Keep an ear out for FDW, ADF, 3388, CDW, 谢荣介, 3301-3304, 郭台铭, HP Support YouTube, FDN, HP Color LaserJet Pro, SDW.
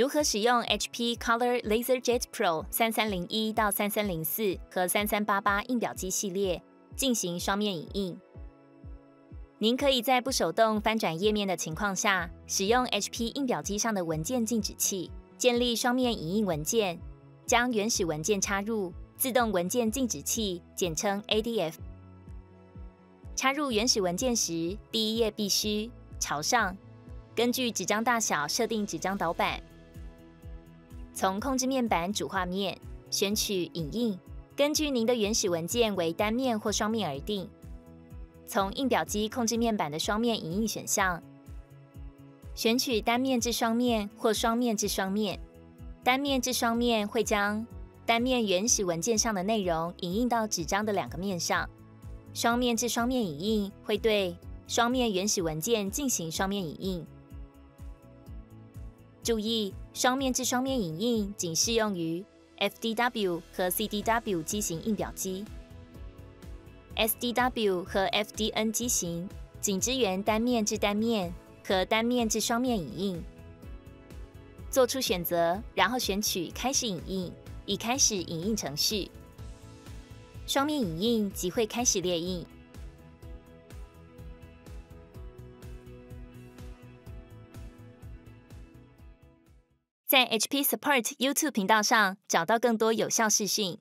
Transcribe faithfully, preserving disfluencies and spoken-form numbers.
如何使用 H P Color LaserJet Pro 三三零一到三三零四和三三八八印表机系列进行双面影印？您可以在不手动翻转页面的情况下，使用 H P 印表机上的文件静止器，建立双面影印文件，将原始文件插入自动文件静止器（简称 A D F）。 插入原始文件时，第一页必须朝上，根据纸张大小设定纸张导板。从控制面板主画面选取影印，根据您的原始文件为单面或双面而定。从印表机控制面板的双面影印选项，选取单面至双面或双面至双面。单面至双面会将单面原始文件上的内容影印到纸张的两个面上。 双面至双面影印会对双面原始文件进行双面影印。注意，双面至双面影印仅适用于 F D W 和 C D W 机型印表机 ，S D W 和 F D N 机型仅支援单面至单面和单面至双面影印。做出选择，然后选取开始影印，已开始影印程序。 双面影印即会开始列印。在 H P Support YouTube 频道上找到更多有效视讯。